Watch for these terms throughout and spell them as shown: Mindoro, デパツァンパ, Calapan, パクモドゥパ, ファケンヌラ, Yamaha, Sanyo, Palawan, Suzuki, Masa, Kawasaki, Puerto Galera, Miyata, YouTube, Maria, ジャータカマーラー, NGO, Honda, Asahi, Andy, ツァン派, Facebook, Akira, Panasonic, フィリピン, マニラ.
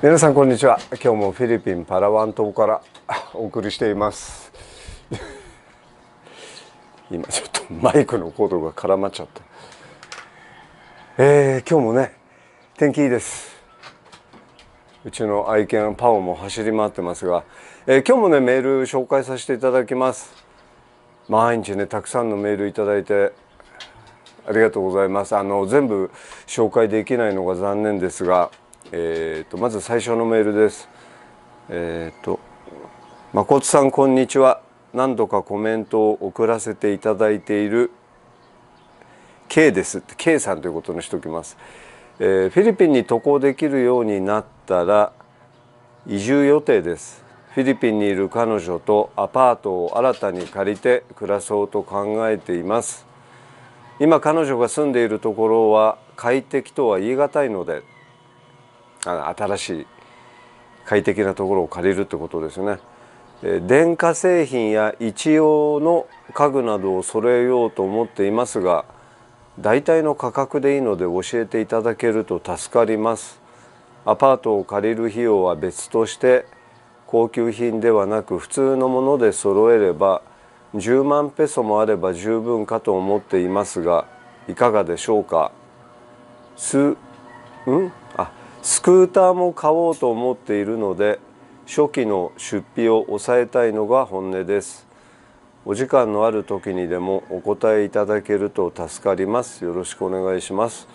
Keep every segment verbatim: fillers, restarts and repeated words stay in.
皆さんこんにちは。今日もフィリピンパラワン島からお送りしています今ちょっとマイクのコードが絡まっちゃった、えー、今日もね天気いいです。うちの愛犬パオも走り回ってますが、えー、今日もねメール紹介させていただきます。毎日ねたくさんのメールいただいてありがとうございます。あの全部紹介できないのが残念ですが、えーとまず最初のメールです。えーと「まことさんこんにちは。何度かコメントを送らせていただいている K です」って K さんということにしておきます、えー。フィリピンに渡航できるようになったら移住予定です。フィリピンにいる彼女とアパートを新たに借りて暮らそうと考えています。今彼女が住んでいるところは快適とは言い難いので。新しい快適なところを借りるってことですね。電化製品や一用の家具などを揃えようと思っていますが、大体の価格でいいので教えていただけると助かります。アパートを借りる費用は別として、高級品ではなく普通のもので揃えればじゅうまんペソもあれば十分かと思っていますが、いかがでしょうか。すんあスクーターも買おうと思っているので、初期の出費を抑えたいのが本音です。お時間のある時にでもお答えいただけると助かります。よろしくお願いします。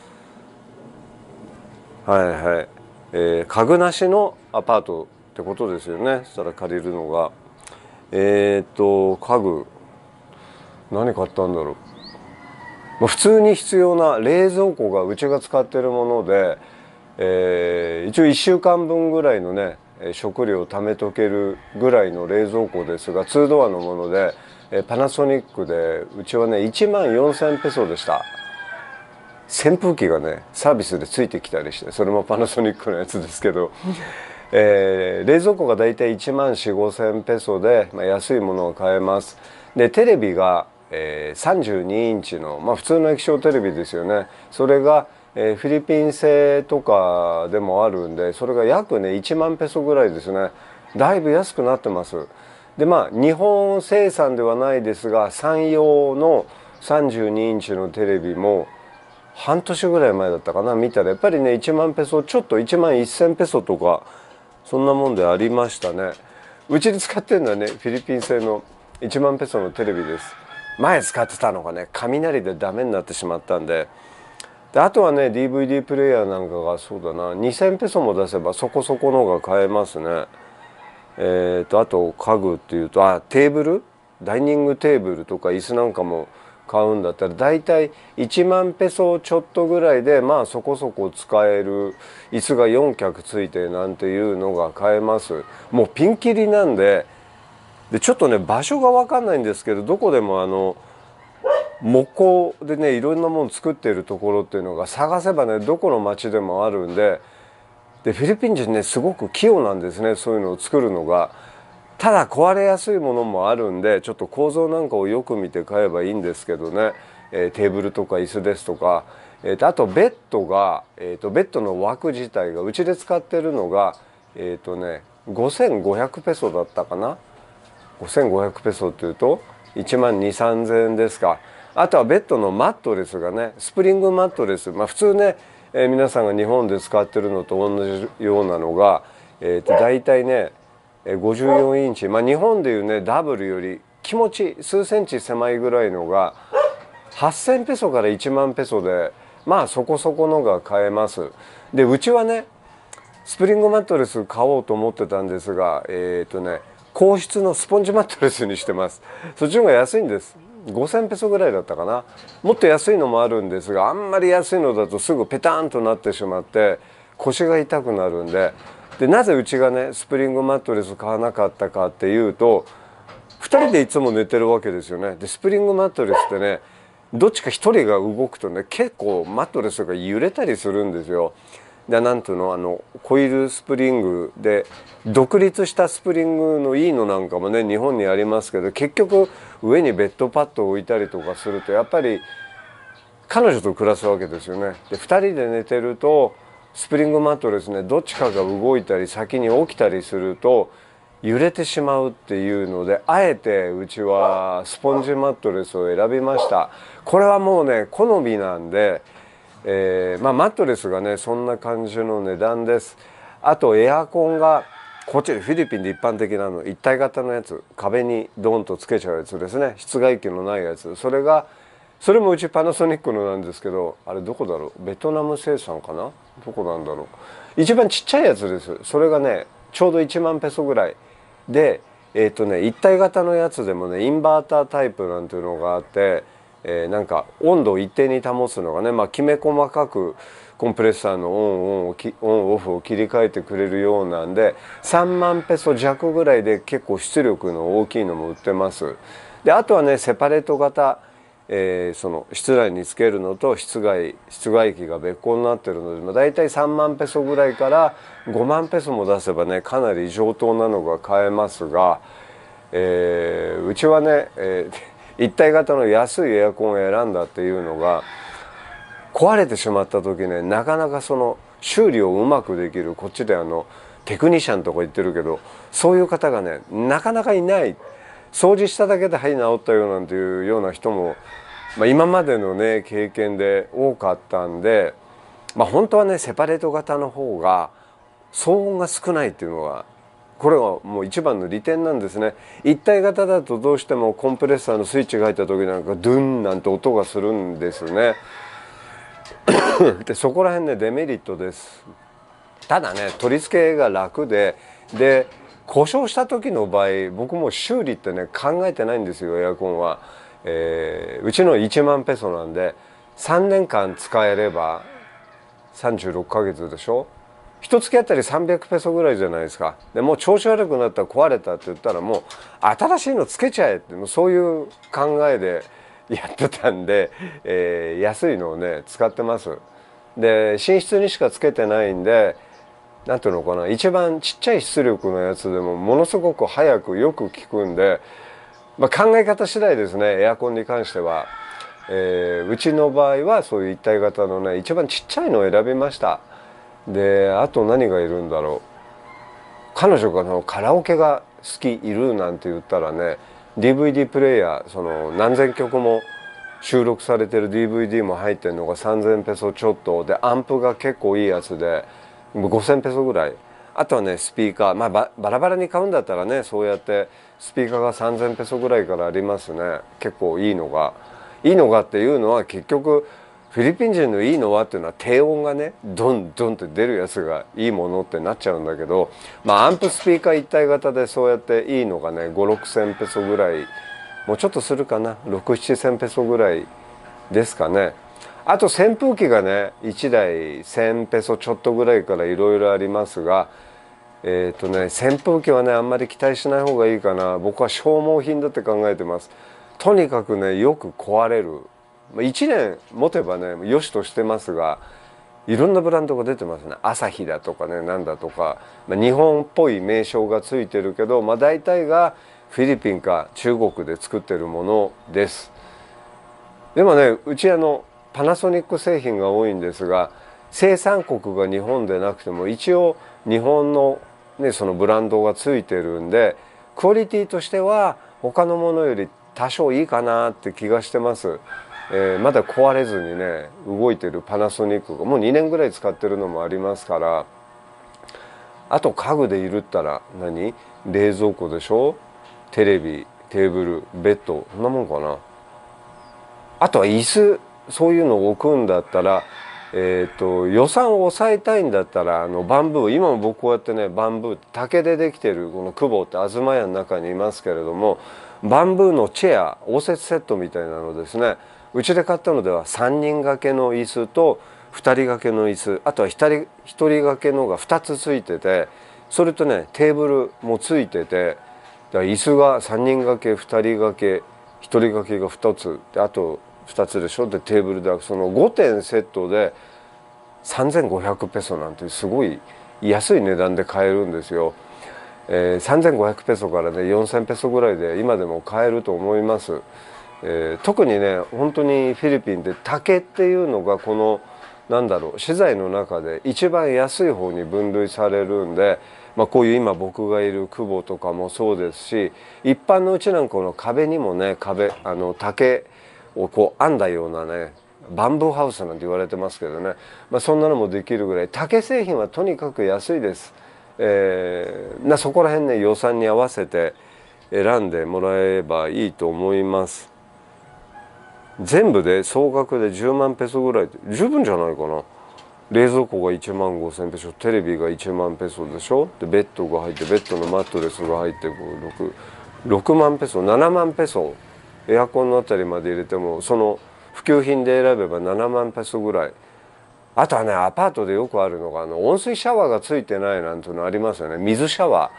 はいはい、えー、家具なしのアパートってことですよね。そしたら借りるのが、えー、っと家具何買ったんだろう。普通に必要な冷蔵庫がうちが使っているもので。えー、一応いっしゅうかんぶんぐらいのね食料を貯めとけるぐらいの冷蔵庫ですが、ツードアのもので、えー、パナソニックでうちはねいちまんよんせんペソでした。扇風機がねサービスでついてきたりして、それもパナソニックのやつですけど、えー、冷蔵庫がだいたいいちまんよんせんごせんペソで、まあ、安いものを買えます。でテレビが、えー、さんじゅうにインチの、まあ、普通の液晶テレビですよね。それがえー、フィリピン製とかでもあるんで、それが約ねいちまんペソぐらいですね。だいぶ安くなってます。でまあ日本生産ではないですが、サンヨーのさんじゅうにインチのテレビも半年ぐらい前だったかな、見たらやっぱりねいちまんペソちょっといちまんせんペソとかそんなもんでありましたね。うちで使ってるのはねフィリピン製のいちまんペソのテレビです。前使ってたのがね雷でダメになってしまったんで。であとはね ディーブイディー プレイヤーなんかがそうだなにせんペソも出せばそこそこのが買えますね。えっとあと家具っていうとあテーブルダイニングテーブルとか椅子なんかも買うんだったらだいたいいちまんペソちょっとぐらいで、まあそこそこ使える椅子がよんきゃくついてなんていうのが買えます。もうピンキリなんで、でちょっとね場所が分かんないんですけど、どこでもあの木工でねいろんなもの作っているところっていうのが探せばねどこの町でもあるんで、でフィリピン人ねすごく器用なんですね、そういうのを作るのが。ただ壊れやすいものもあるんで、ちょっと構造なんかをよく見て買えばいいんですけどね、えー、テーブルとか椅子ですとか、えー、とあとベッドが、えー、とベッドの枠自体がうちで使ってるのがえっ、ー、とねごせんごひゃくペソだったかな。ごせんごひゃくペソっていうといちまんにせんさんぜんえんですか。あとはベッドのマットレスがねスプリングマットレス、まあ、普通ね、えー、皆さんが日本で使ってるのと同じようなのが、えー、と大体ねごじゅうよんインチ、まあ、日本でいうねダブルより気持ち数センチ狭いぐらいのがはっせんペソからいちまんペソで、まあそこそこのが買えます。でうちはねスプリングマットレス買おうと思ってたんですが、えっとね硬質のスポンジマットレスにしてます。そっちの方が安いんです。ごせんペソぐらいだったかな。もっと安いのもあるんですが、あんまり安いのだとすぐペタンとなってしまって腰が痛くなるんで、でなぜうちがねスプリングマットレス買わなかったかっていうと、ふたりでいつも寝てるわけですよね。でスプリングマットレスってねどっちかひとりが動くとね結構マットレスが揺れたりするんですよ。でなんていうのあのコイルスプリングで独立したスプリングのいいのなんかもね日本にありますけど、結局上にベッドパッドを置いたりとかするとやっぱり彼女と暮らすわけですよね。でふたりで寝てるとスプリングマットレスね、どっちかが動いたり先に起きたりすると揺れてしまうっていうので、あえてうちはスポンジマットレスを選びました。これはもうね好みなんで、えーまあ、マットレスがねそんな感じの値段です。あとエアコンがこっちフィリピンで一般的なの一体型のやつ、壁にドーンとつけちゃうやつですね、室外機のないやつ。それがそれもうちパナソニックのなんですけど、あれどこだろう、ベトナム生産かな、どこなんだろう、一番ちっちゃいやつです。それがねちょうどいちまんペソぐらいで、えーとね、一体型のやつでもねインバータータイプなんていうのがあって、えー、なんか温度を一定に保つのがね、まあ、きめ細かくコンプレッサーのオンオンをきオンオフを切り替えてくれるようなんで、さんまんペソ弱ぐらいで結構出力の大きいのも売ってます。であとはねセパレート型、えー、その室内につけるのと室外室外機が別個になってるので、まあ、大体さんまんペソぐらいからごまんペソも出せばねかなり上等なのが買えますが、えー、うちはね、えー、一体型の安いエアコンを選んだっていうのが、壊れてしまった時ねなかなかその修理をうまくできる、こっちであのテクニシャンとか言ってるけどそういう方がねなかなかいない。掃除しただけではい治ったよなんていうような人も、まあ、今までのね経験で多かったんで、まあ、本当はねセパレート型の方が騒音が少ないっていうのがこれはもう一番の利点なんですね。一体型だとどうしてもコンプレッサーのスイッチが入った時なんかドゥンなんて音がするんですね。でそこら辺ねデメリットです。ただね取り付けが楽でで故障した時の場合、僕も修理ってね考えてないんですよエアコンは、えー、うちのいちまんペソなんでさんねんかん使えればさんじゅうろっかげつでしょ、いちがつあたりさんびゃくペソぐらいじゃないですか。でもう調子悪くなったら壊れたって言ったらもう新しいのつけちゃえってもうそういう考えでやってたんで、えー、安いのをね使ってます。で寝室にしかつけてないんで、なんていうのかな、一番ちっちゃい出力のやつでもものすごく早くよく効くんで、まあ、考え方次第ですねエアコンに関しては、えー、うちの場合はそういう一体型のね一番ちっちゃいのを選びました。であと何がいるんだろう、彼女がのカラオケが好きいるなんて言ったらね ディーブイディー プレイヤー、その何千曲も収録されてる ディーブイディー も入ってるのがさんぜんペソちょっとで、アンプが結構いいやつでごせんペソぐらい。あとはねスピーカー、まあ、バ, バラバラに買うんだったらねそうやってスピーカーがさんぜんペソぐらいからありますね。結構いいのがいいのがっていうのは、結局フィリピン人のいいのはっていうのは低音がねドンドンって出るやつがいいものってなっちゃうんだけど、まあ、アンプスピーカー一体型でそうやっていいのがねごまんろくせんペソぐらい、もうちょっとするかな、ろくまんななせんペソぐらいですかね。あと扇風機がねいちだいせんペソちょっとぐらいからいろいろありますが、えーとね、扇風機はねあんまり期待しない方がいいかな、僕は消耗品だって考えてます。とにかくねよく壊れる、いちねん持てばねよしとしてますが、いろんなブランドが出てますね、アサヒだとかねなんだとか、まあ、日本っぽい名称がついてるけど、まあ、大体がフィリピンか中国で作ってるものです。でもねうちあのパナソニック製品が多いんですが、生産国が日本でなくても一応日本の、ね、そのブランドがついてるんで、クオリティとしては他のものより多少いいかなって気がしてます、えー、まだ壊れずにね動いてるパナソニックがもうにねんぐらい使ってるのもありますから。あと家具でいるったら何、冷蔵庫でしょ、テレビ、テーブル、ベッド、そんなもんかな。あとは椅子、そういうのを置くんだったら、えー、と予算を抑えたいんだったらあのバンブー、今も僕こうやってねバンブー竹でできてるこの久保って東屋の中にいますけれども、バンブーのチェア応接セットみたいなのですね、うちで買ったのではさんにん掛けの椅子とふたり掛けの椅子、あとは ひとり, ひとり掛けのがふたつついてて、それとねテーブルもついてて、だ椅子がさんにん掛けふたり掛けひとり掛けがふたつで、あとふたつでしょ、でテーブルでそのごてんセットでさんぜんごひゃくペソなんてすごい安い値段で買えるんですよ、えー、さんぜんごひゃくペソからねよんせんペソぐらいで今でも買えると思います、えー、特にね本当にフィリピンで竹っていうのがこのなんだろう、資材の中で一番安い方に分類されるんで、まあ、こういう今僕がいる久保とかもそうですし、一般のうちなんかの壁にもね、壁あの竹をこう編んだようなね、バンブーハウスなんて言われてますけどね、まあ、そんなのもできるぐらい竹製品はとにかく安いです。えー、なそこら辺ね、予算に合わせて選んでもらえばいいと思います。全部で総額でじゅうまんペソぐらい十分じゃないかな。冷蔵庫がいちまんごせんペソ、テレビがいちまんペソでしょ、でベッドが入って、ベッドのマットレスが入ってろくまんペソ、ななまんペソ、エアコンのあたりまで入れてもその普及品で選べばななまんペソぐらい。あとはね、アパートでよくあるのがあの温水シャワーがついてないなんていうのありますよね、水シャワ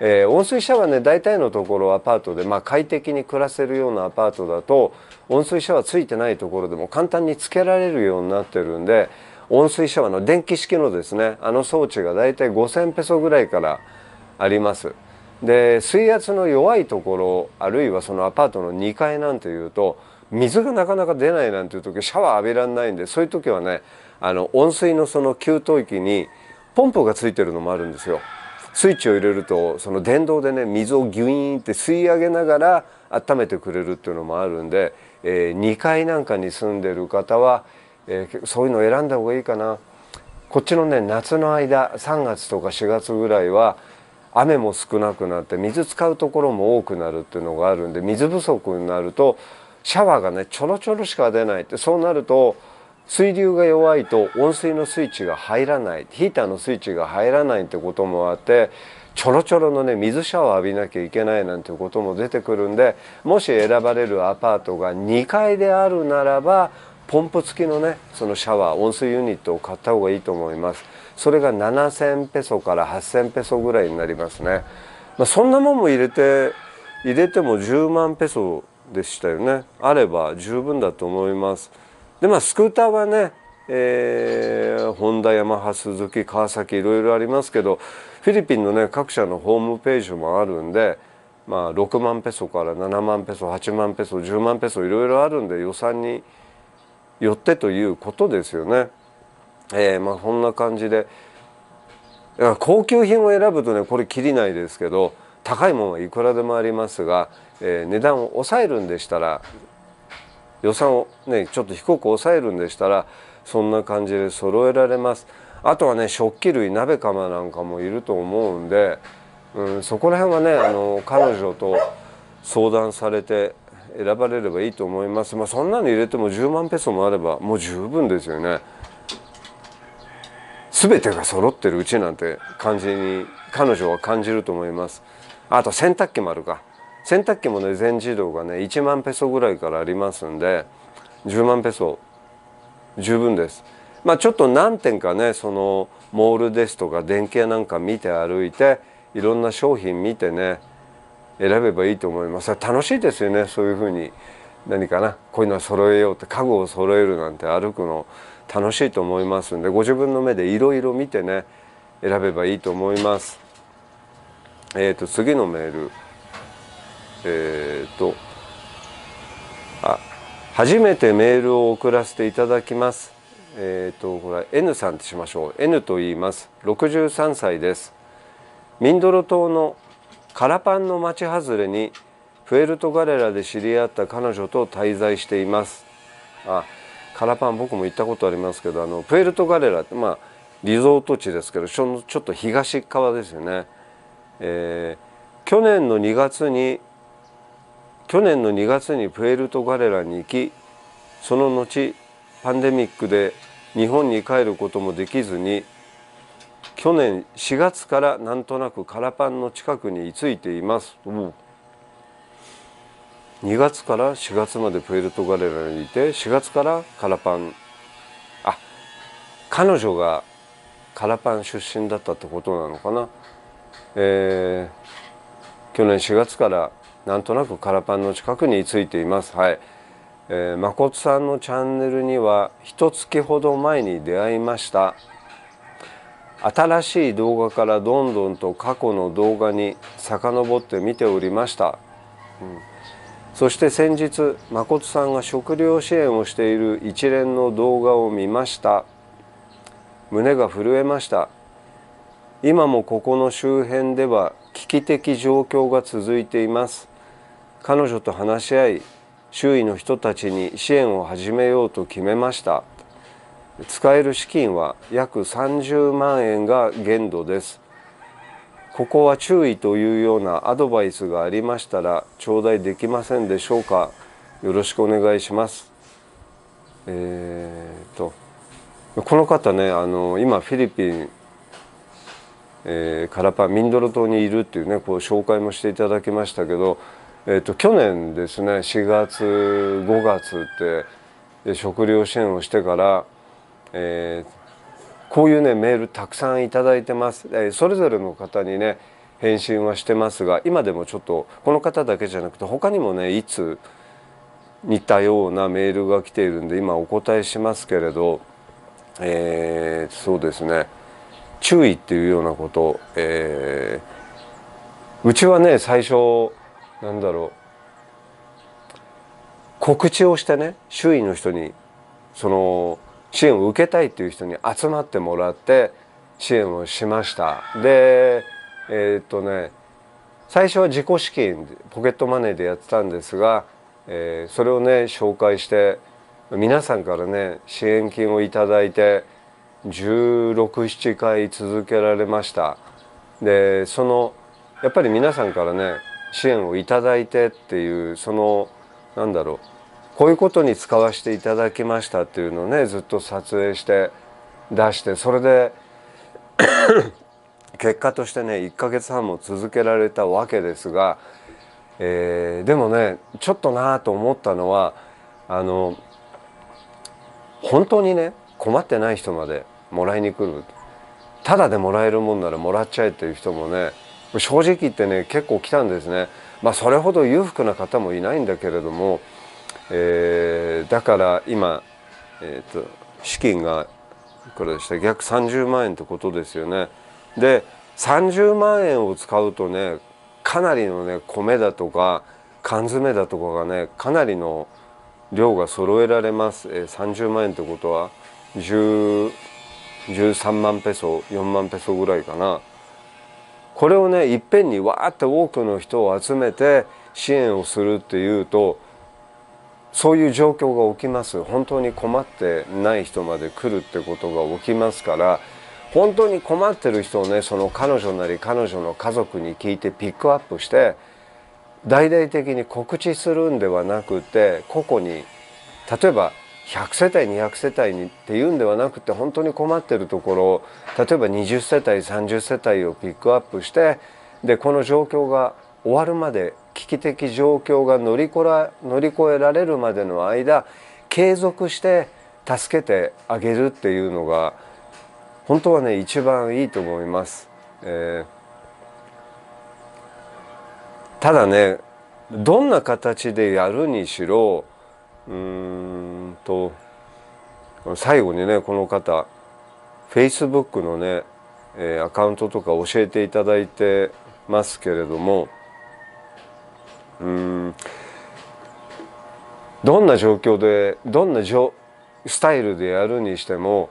ー、えー、温水シャワーね、大体のところアパートで、まあ、快適に暮らせるようなアパートだと温水シャワーついてないところでも簡単につけられるようになってるんで、温水シャワーの電気式のですね、あの装置が大体ごせんペソぐらいからあります。で、水圧の弱いところ、あるいはそのアパートのにかいなんていうと水がなかなか出ないなんていう時、シャワー浴びらんないんで、そういう時はね、あの温水のその給湯器にポンプがついてるのもあるんですよ。スイッチを入れるとその電動でね、水をギュイーンって吸い上げながら温めてくれるっていうのもあるんで、えー、にかいなんかに住んでる方は、えー、そういうのを選んだ方がいいかな。こっちのね、夏の間さんがつとかしがつぐらいは雨も少なくなって水使うところも多くなるっていうのがあるんで、水不足になるとシャワーがねちょろちょろしか出ないって、そうなると水流が弱いと温水のスイッチが入らない、ヒーターのスイッチが入らないってこともあって、ちょろちょろのね水シャワー浴びなきゃいけないなんていうことも出てくるんで、もし選ばれるアパートがにかいであるならばポンプ付きのね、そのシャワー温水ユニットを買った方がいいと思います。それがななせんペソからはっせんペソぐらいになりますね。まあ、そんなもんも入れて入れてもじゅうまんペソでしたよね。あれば十分だと思います。で、まあ、スクーターはね、えー、ホンダ、ヤマハ、スズキ、川崎いろいろありますけど、フィリピンのね各社のホームページもあるんで、まあ、ろくまんペソからななまんペソ、はちまんペソ、じゅうまんペソいろいろあるんで、予算によってということですよね。えー、まあこんな感じで、高級品を選ぶとね、これきりないですけど、高いものはいくらでもありますが、えー、値段を抑えるんでしたら、予算をねちょっと低く抑えるんでしたら、そんな感じで揃えられます。あとはね、食器類、鍋釜なんかもいると思うんで、うん、そこら辺はね、あの彼女と相談されて選ばれればいいと思います。まあ、そんなの入れてもじゅうまんペソもあればもう十分ですよね。全てが揃ってるうちなんて感じに彼女は感じると思います。あと洗濯機もあるか。洗濯機もね、全自動がねいちまんペソぐらいからありますんで、じゅうまんペソ十分です。まあ、ちょっと何点かね、そのモールですとか電気屋なんか見て歩いて、いろんな商品見てね選べばいいと思います。楽しいですよね、そういうふうに。何かな、こういうのを揃えようって、家具を揃えるなんて歩くの楽しいと思いますんで、ご自分の目でいろいろ見てね選べばいいと思います。えーと次のメール、えーとあ初めてメールを送らせていただきます。えーとこれは N さんとしましょう。 N と言います。ろくじゅうさんさいです。ミンドロ島のカラパンの町外れにプエルトガレラで知り合った彼女と滞在しています。あ、カラパン僕も行ったことありますけど、あのプエルトガレラって、まあ、リゾート地ですけど、ちょっと東側ですよね。えー、去年のにがつに去年のにがつにプエルトガレラに行き、その後パンデミックで日本に帰ることもできずに、去年しがつからなんとなくカラパンの近くに居ついています。うん、にがつからしがつまでプエルトガレラにいて、しがつからカラパン、あ、彼女がカラパン出身だったってことなのかな。えー、去年しがつからなんとなくカラパンの近くに居ついています。はい。えー、まことさんのチャンネルにはいちがつほど前に出会いました。新しい動画からどんどんと過去の動画に遡って見ておりました。うん、そして先日、まことさんが食料支援をしている一連の動画を見ました。胸が震えました。今もここの周辺では危機的状況が続いています。彼女と話し合い、周囲の人たちに支援を始めようと決めました。使える資金は約さんじゅうまんえんが限度です。ここは注意というようなアドバイスがありましたら頂戴できませんでしょうか。よろしくお願いします。えー、とこの方ね、あの今フィリピン、えー、カラパンミンドロ島にいるっていうね、こう紹介もしていただきましたけど、えー、と去年ですねしがつごがつって食料支援をしてから、えーこういうねメールたくさんいただいてます。えー、それぞれの方にね返信はしてますが、今でもちょっとこの方だけじゃなくて他にもねいつ似たようなメールが来ているんで今お答えしますけれど、えー、そうですね、注意っていうようなこと、えー、うちはね最初なんだろう告知をしてね周囲の人にその支援を受けたいという人に集まってもらって支援をしました。で、えー、っとね、最初は自己資金ポケットマネーでやってたんですが、えー、それをね紹介して皆さんからね支援金をいただいてじゅうろく、じゅうななかい続けられました。で、そのやっぱり皆さんからね支援をいただいてっていうそのなんだろう。こういうことに使わせていただきましたっていうのをねずっと撮影して出して、それで結果としてねいっかげつはんも続けられたわけですが、えー、でもねちょっとなぁと思ったのはあの本当にね困ってない人までもらいに来る、ただでもらえるもんならもらっちゃえっていう人もね正直言ってね結構来たんですね。まあそれほど裕福な方もいないんだけれども、えー、だから今、えー、と資金がいくらでした？約さんじゅうまんえんってことですよね。でさんじゅうまんえんを使うとねかなりのね米だとか缶詰だとかがねかなりの量が揃えられます。えー、さんじゅうまんえんってことはじゅう、じゅうさんまんペソ、よんまんペソぐらいかな。これをねいっぺんにわーって多くの人を集めて支援をするっていうと、そういう状況が起きます。本当に困ってない人まで来るってことが起きますから、本当に困ってる人をねその彼女なり彼女の家族に聞いてピックアップして大々的に告知するんではなくて、個々に例えばひゃくせたいにひゃくせたいにっていうんではなくて、本当に困ってるところを例えばにじゅっせたいさんじゅっせたいをピックアップして、でこの状況が終わるまで、危機的状況が乗りこら、乗り越えられるまでの間継続して助けてあげるっていうのが本当はね一番いいと思います。えー、ただねどんな形でやるにしろ、うーんと最後にねこの方 フェイスブック のね、えー、アカウントとか教えていただいてますけれども。うーんどんな状況でどんなスタイルでやるにしても、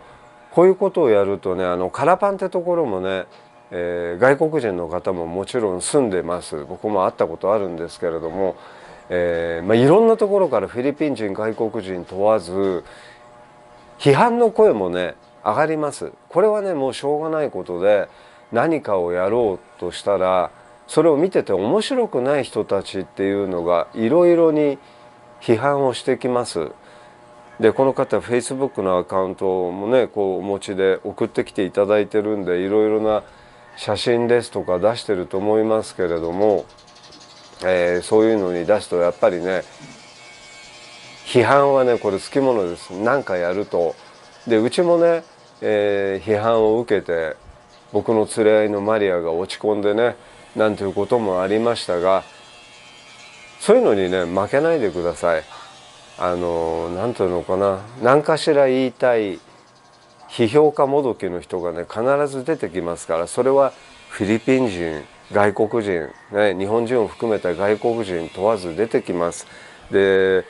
こういうことをやるとねあのカラパンってところもね、えー、外国人の方ももちろん住んでます。僕も会ったことあるんですけれども、えーまあ、いろんなところからフィリピン人外国人問わず批判の声もね上がります。これはねもうしょうがないことで、何かをやろうとしたらそれを見てて面白くない人たちっていうのがいろいろに批判をしてきます。でこの方 フェイスブック のアカウントもねこうお持ちで送ってきていただいてるんで、いろいろな写真ですとか出してると思いますけれども、えー、そういうのに出すとやっぱりね批判はねこれつきものです。なんかやると。でうちもね、えー、批判を受けて僕の連れ合いのマリアが落ち込んでねなんていうこともありましたが、そういうのにね負けないでください。あの何ていうのかな、何かしら言いたい批評家もどきの人がね必ず出てきますから、それはフィリピン人外国人、ね、日本人を含めた外国人問わず出てきます。で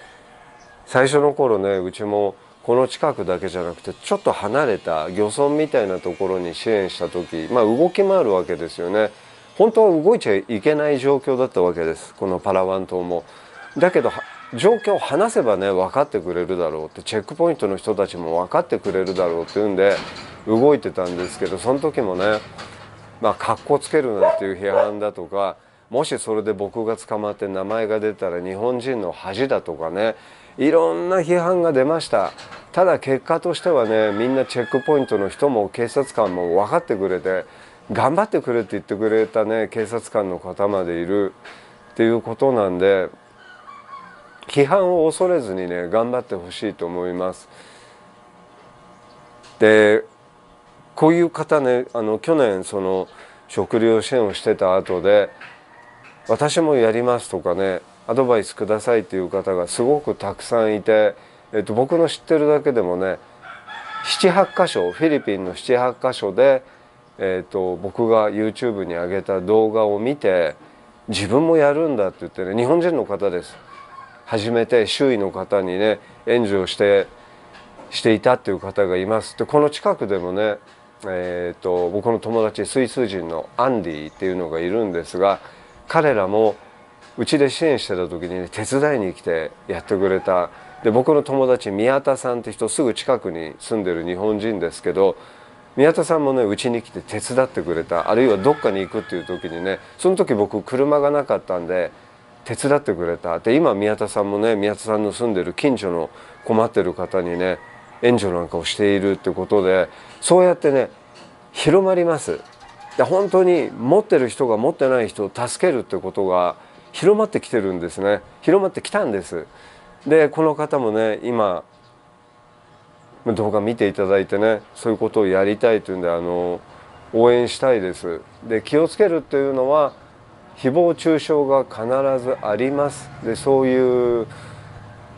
最初の頃ねうちもこの近くだけじゃなくてちょっと離れた漁村みたいなところに支援した時、まあ、動き回るわけですよね。本当は動いちゃいけない状況だったわけです、このパラワン島も。だけど状況を話せばね分かってくれるだろうって、チェックポイントの人たちも分かってくれるだろうっていうんで動いてたんですけど、その時もね、まあかっこつけるなっていう批判だとか、もしそれで僕が捕まって名前が出たら日本人の恥だとかね、いろんな批判が出ました。ただ結果としてはね、みんなチェックポイントの人も警察官も分かってくれて、頑張ってくれって言ってくれたね警察官の方までいるっていうことなんで。批判を恐れずにね頑張ってほしいと思います。でこういう方ね、あの去年その食料支援をしてた後で「私もやります」とかね「アドバイスください」っていう方がすごくたくさんいて、えっと、僕の知ってるだけでもねななはちかしょ、フィリピンのななはちかしょで、えっと、僕が ユーチューブ に上げた動画を見て自分もやるんだって言ってね、日本人の方です。始めて周囲の方にね援助をしてしていたっていう方がいます。でこの近くでもね、えー、と僕の友達スイス人のアンディっていうのがいるんですが、彼らもうちで支援してた時に、ね、手伝いに来てやってくれた。で僕の友達宮田さんって人、すぐ近くに住んでる日本人ですけど、宮田さんもねうちに来て手伝ってくれた。あるいはどっかに行くっていう時にね、その時僕車がなかったんで手伝ってくれた。で今宮田さんもね、宮田さんの住んでる近所の困ってる方にね援助なんかをしているってことで、そうやってね広まります。で本当に持ってる人が持ってない人を助けるってことが広まってきてるんですね、広まってきたんです。でこの方もね今動画見ていただいてね、そういうことをやりたいというんで、あの応援したいです。で気をつけるっていうのは誹謗中傷が必ずあります。でそういう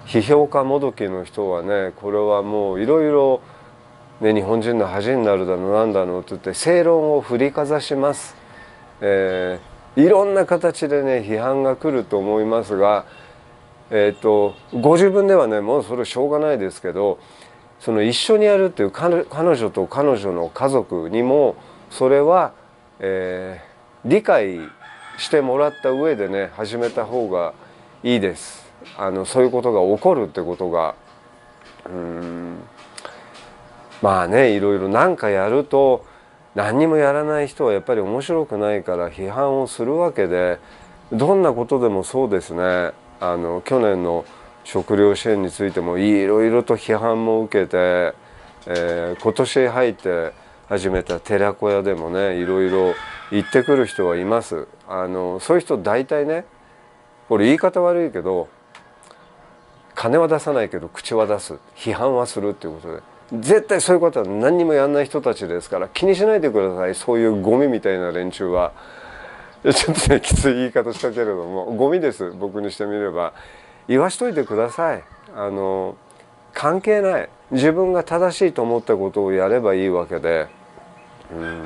批評家もどきの人はね、これはもういろいろ日本人の恥になるだのなんだのって言って正論を振りかざします、えー、いろんな形でね批判が来ると思いますが、えー、とご自分ではねもうそれしょうがないですけど、その一緒にやるっていう彼女と彼女の家族にもそれは、えー、理解してもらった上でね始めた方がいいです。あのそういうことが起こるってことが、うーんまあねいろいろ何かやると何にもやらない人はやっぱり面白くないから批判をするわけで、どんなことでもそうですね。あの去年の食料支援についてもいろいろと批判も受けて、えー、今年入って始めた寺子屋でもねいろいろ行ってくる人はいます。あのそういう人大体ね、これ言い方悪いけど金は出さないけど口は出す、批判はするっていうことで、絶対そういうことは何にもやんない人たちですから気にしないでください。そういうゴミみたいな連中はちょっとねきつい言い方したけれどもゴミです、僕にしてみれば。言わしといてください。あの関係ない、自分が正しいと思ったことをやればいいわけで、うーん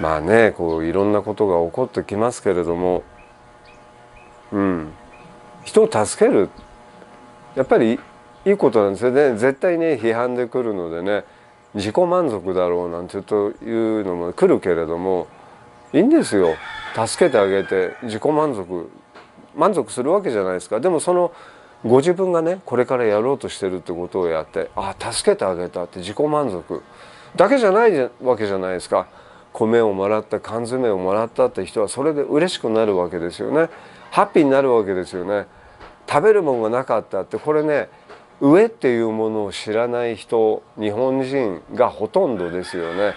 まあねこういろんなことが起こってきますけれども、うん人を助けるやっぱりいいことなんですよね。絶対ね批判でくるのでね、自己満足だろうなんていうのも来るけれども、いいんですよ助けてあげて。自己満足満足するわけじゃないですか。でもそのご自分がねこれからやろうとしてるってことをやって、あ助けてあげたって自己満足だけじゃないわけじゃないですか。米をもらった、缶詰をもらったって人はそれで嬉しくなるわけですよね。ハッピーになるわけですよね。食べるものがなかったって、これね飢えっていうものを知らない人、日本人がほとんどですよね。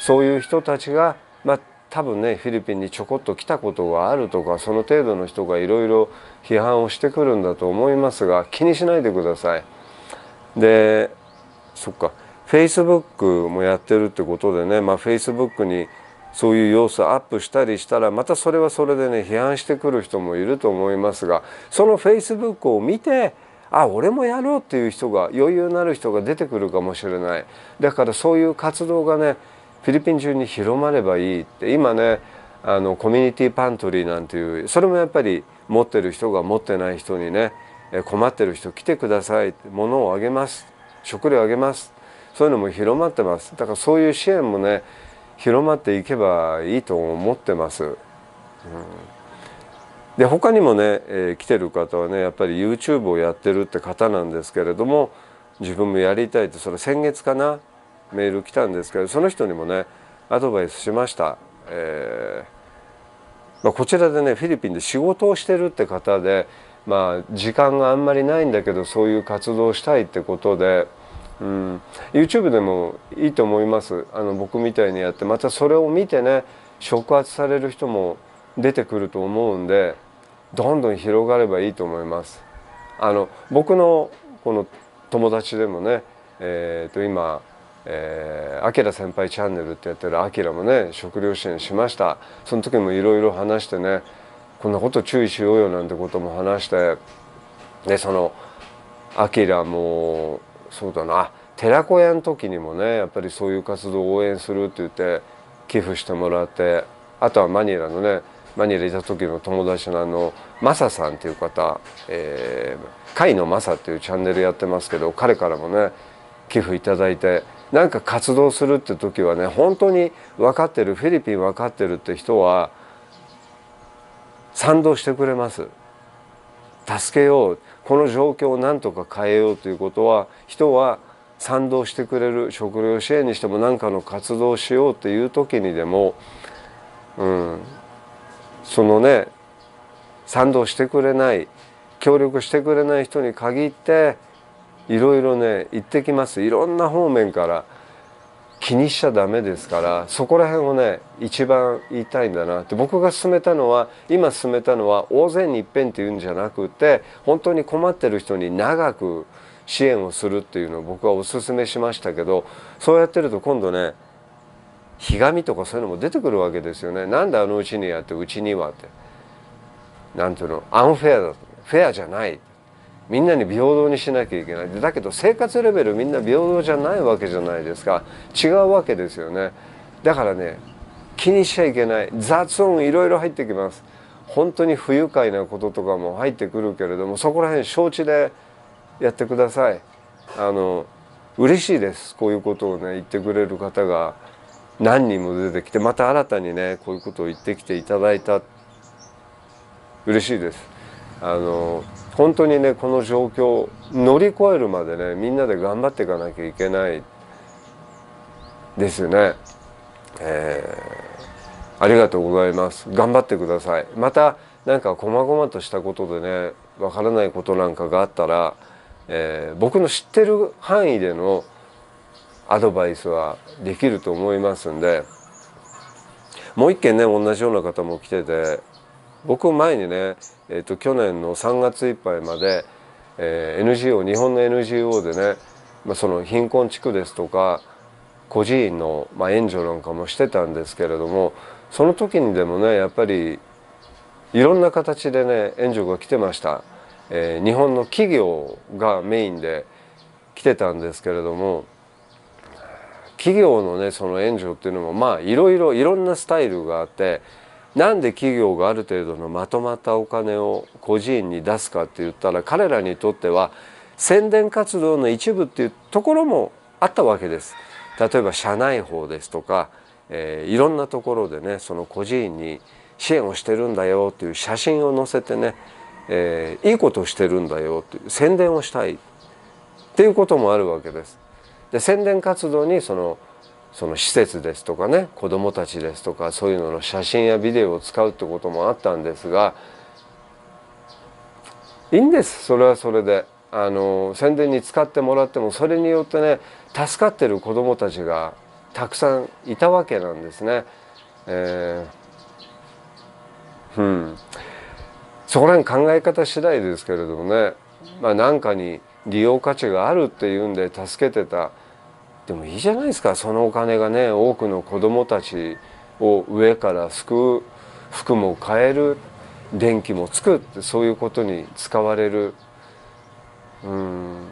そういう人たちがまあ多分ねフィリピンにちょこっと来たことがあるとか、その程度の人がいろいろ批判をしてくるんだと思いますが、気にしないでください。でそっか、フェイスブックもやってるってことでね、まあフェイスブックにそういう様子アップしたりしたらまたそれはそれでね批判してくる人もいると思いますが、そのフェイスブックを見てあ俺もやろうっていう人が、余裕のある人が出てくるかもしれない。だからそういう活動がねフィリピン中に広まればいいって、今ねあのコミュニティパントリーなんていう、それもやっぱり持ってる人が持ってない人にね困ってる人来てください、物をあげます、食料あげます、そういうのも広まってます。だからそういう支援もね、広まっていけばいいと思ってます。うん、で他にもね、えー、来てる方はね、やっぱり ユーチューブ をやってるって方なんですけれども、自分もやりたいって、それ先月かなメール来たんですけど、その人にもねアドバイスしました。えーまあ、こちらでねフィリピンで仕事をしてるって方で、まあ、時間があんまりないんだけどそういう活動をしたいってことで。うん、ユーチューブ でもいいと思います。あの僕みたいにやって、またそれを見てね触発される人も出てくると思うんで、どんどん広がればいいと思います。あの僕のこの友達でもね、えー、と今「あきら先輩チャンネル」ってやってるあきらもね食料支援しました。その時もいろいろ話してね、こんなこと注意しようよなんてことも話して、でそのあきらもそうだな、寺子屋の時にもねやっぱりそういう活動を応援するって言って寄付してもらって、あとはマニラのね、マニラいた時の友達のあのマサさんっていう方、えー、カイのマサっていうチャンネルやってますけど、彼からもね寄付いただいて、なんか活動するって時はね、本当に分かってる、フィリピン分かってるって人は賛同してくれます。助けよう、この状況をなんとか変えようということは人は賛同してくれる。食料支援にしても何かの活動をしようという時にでも、うん、そのね賛同してくれない、協力してくれない人に限っていろいろね言ってきます。いろんな方面から気にしちゃダメですから、そこら辺をね一番言いたいんだなって。僕が勧めたのは、今勧めたのは大勢にいっぺんっていうんじゃなくて、本当に困ってる人に長く支援をするっていうのを僕はお勧めしましたけど、そうやってると今度ねひがみとかそういうのも出てくるわけですよね。なんであのうちにやってうちにはってなんていうの、アンフェアだ、フェアじゃない、みんなに平等にしなきゃいけない。だけど生活レベルみんな平等じゃないわけじゃないですか。違うわけですよね。だからね気にしちゃいけない。雑音いろいろ入ってきます。本当に不愉快なこととかも入ってくるけれども、そこら辺承知でやってください。あの嬉しいです、こういうことをね言ってくれる方が何人も出てきて、また新たにねこういうことを言ってきていただいた、嬉しいです。あの本当にねこの状況を乗り越えるまでねみんなで頑張っていかなきゃいけないですよね。えー、ありがとうございます。頑張ってください。またなんか細々としたことでねわからないことなんかがあったら、えー、僕の知ってる範囲でのアドバイスはできると思いますんで。もう一件ね同じような方も来てて、僕前にね、えー、と去年のさんがついっぱいまで、えー、エヌジーオー 日本の エヌジーオー でね、まあ、その貧困地区ですとか孤児院の、まあ、援助なんかもしてたんですけれども、その時にでもねやっぱりいろんな形でね援助が来てました、えー、日本の企業がメインで来てたんですけれども、企業のねその援助っていうのもまあいろいろいろんなスタイルがあって、なんで企業がある程度のまとまったお金を個人に出すかって言ったら、彼らにとっては宣伝活動の一部っていうところもあったわけです。例えば社内報ですとか、えー、いろんなところでねその個人に支援をしてるんだよっていう写真を載せてね、えー、いいことをしてるんだよっていう宣伝をしたいっていうこともあるわけです。で宣伝活動にそのその施設ですとかね子どもたちですとかそういうのの写真やビデオを使うってこともあったんですが、いいんです、それはそれで。あの宣伝に使ってもらっても、それによってね助かってる子どもたちがたくさんいたわけなんですね。えー、うん、そこら辺考え方次第ですけれどもね、まあ、なんかに利用価値があるっていうんで助けてた。でもいいじゃないですか、そのお金がね多くの子どもたちを上から救う、服も買える、電気もつくって、そういうことに使われる。うん、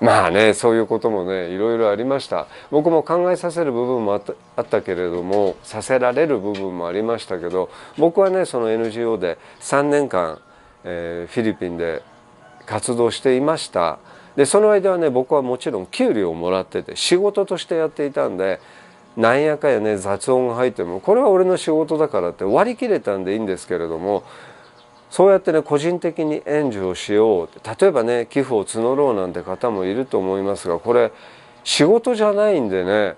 まあねそういうこともねいろいろありました。僕も考えさせる部分もあった、あったけれども、させられる部分もありましたけど、僕はねその エヌジーオー でさんねんかん、えー、フィリピンで活動していました。でその間はね、僕はもちろん給料をもらってて仕事としてやっていたんで、なんやかやね雑音が入ってもこれは俺の仕事だからって割り切れたんでいいんですけれども、そうやってね個人的に援助をしよう、例えばね寄付を募ろうなんて方もいると思いますが、これ仕事じゃないんでね、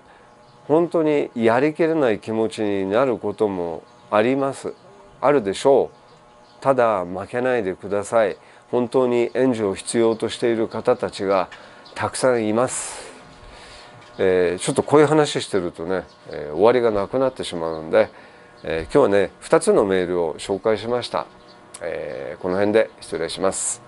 本当にやりきれない気持ちになることもあります。あるでしょう。ただ負けないでください。本当に援助を必要としている方たちがたくさんいます。えー、ちょっとこういう話してるとね、えー、終わりがなくなってしまうんで、えー、今日はねふたつのメールを紹介しました。えー、この辺で失礼します。